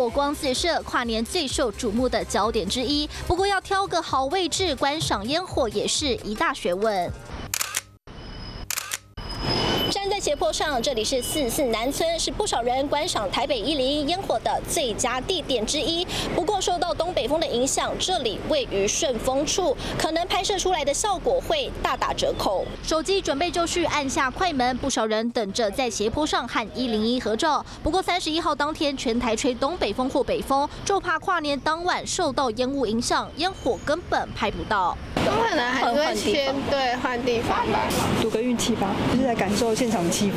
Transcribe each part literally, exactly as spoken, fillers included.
火光四射，跨年最受瞩目的焦点之一。不过要挑个好位置观赏烟火也是一大学问。 站在斜坡上，这里是四四南村，是不少人观赏台北一零一烟火的最佳地点之一。不过，受到东北风的影响，这里位于顺风处，可能拍摄出来的效果会大打折扣。手机准备就绪，按下快门，不少人等着在斜坡上和一零一合照。不过，三十一号当天全台吹东北风或北风，就怕跨年当晚受到烟雾影响，烟火根本拍不到。 我可能还是会先对换地方吧，赌个运气吧，就是在感受现场气氛，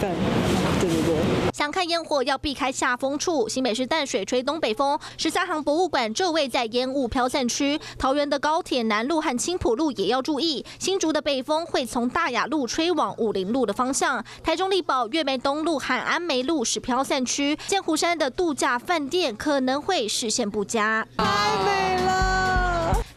对对对。想看烟火要避开下风处，新北市淡水吹东北风，十三行博物馆就位在烟雾飘散区，桃园的高铁南路和青埔路也要注意，新竹的北风会从大雅路吹往武林路的方向，台中力宝、月眉东路和安梅路是飘散区，剑湖山的度假饭店可能会视线不佳。太美了。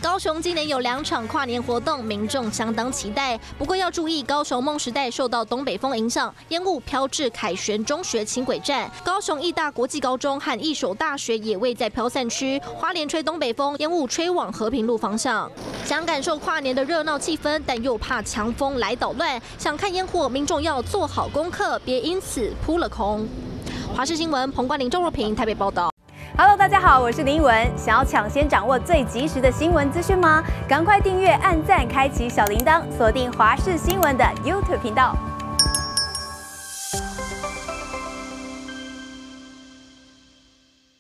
高雄今年有两场跨年活动，民众相当期待。不过要注意，高雄梦时代受到东北风影响，烟雾飘至凯旋中学轻轨站。高雄义大国际高中和义守大学也位在飘散区。花莲吹东北风，烟雾吹往和平路方向。想感受跨年的热闹气氛，但又怕强风来捣乱。想看烟火，民众要做好功课，别因此扑了空。华视新闻彭冠霖、周若平台北报道。 Hello， 大家好，我是林依文。想要抢先掌握最及时的新闻资讯吗？赶快订阅、按赞、开启小铃铛，锁定华视新闻的 YouTube 频道。